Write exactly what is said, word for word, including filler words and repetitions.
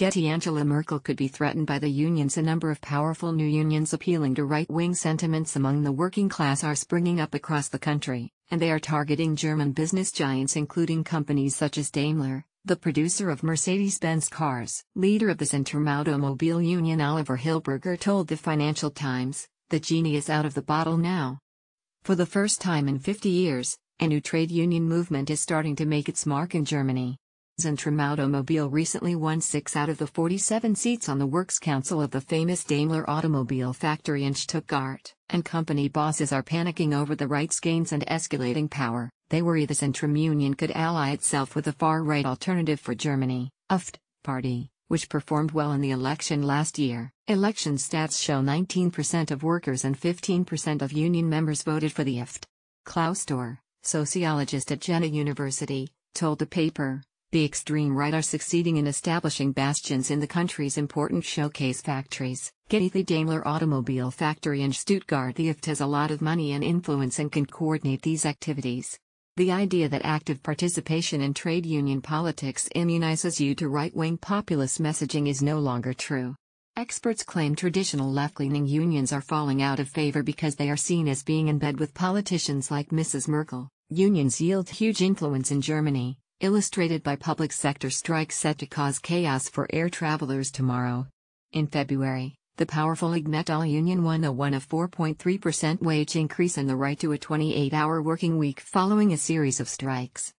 Getty Angela Merkel could be threatened by the unions. A number of powerful new unions appealing to right-wing sentiments among the working class are springing up across the country, and they are targeting German business giants including companies such as Daimler, the producer of Mercedes-Benz cars. Leader of the Zentrum Automobile Union Oliver Hilberger told the Financial Times, "The genie is out of the bottle now." For the first time in fifty years, a new trade union movement is starting to make its mark in Germany. Zentrum Automobile recently won six out of the forty-seven seats on the Works Council of the famous Daimler automobile factory in Stuttgart. And company bosses are panicking over the right's gains and escalating power. They worry the Zentrum Union could ally itself with a far-right alternative for Germany, A F D, party, which performed well in the election last year. Election stats show nineteen percent of workers and fifteen percent of union members voted for the A F D. Klaus Dörr, sociologist at Jena University, told the paper, "The extreme right are succeeding in establishing bastions in the country's important showcase factories." Getty, the Daimler automobile factory in Stuttgart. The A F D has a lot of money and influence and can coordinate these activities. The idea that active participation in trade union politics immunizes you to right-wing populist messaging is no longer true. Experts claim traditional left-leaning unions are falling out of favor because they are seen as being in bed with politicians like Missus Merkel. Unions yield huge influence in Germany, illustrated by public sector strikes set to cause chaos for air travelers tomorrow. In February, the powerful IGMetal union won a one of four point three percent wage increase and the right to a twenty-eight hour working week following a series of strikes.